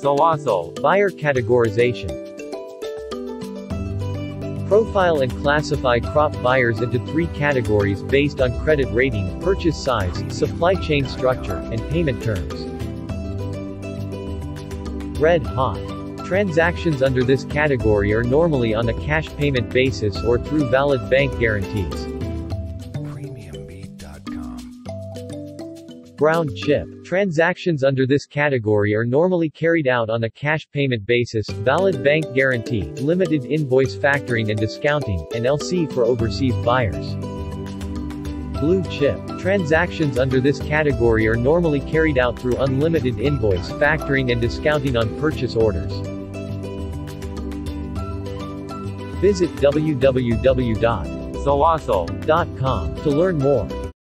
Zowasel, buyer categorization. Profile and classify crop buyers into three categories based on credit rating, purchase size, supply chain structure, and payment terms. Red hot. Transactions under this category are normally on a cash payment basis or through valid bank guarantees. Brown chip. Transactions under this category are normally carried out on a cash payment basis, valid bank guarantee, limited invoice factoring and discounting, and LC for overseas buyers. Blue chip. Transactions under this category are normally carried out through unlimited invoice factoring and discounting on purchase orders. Visit www.zowasel.com to learn more.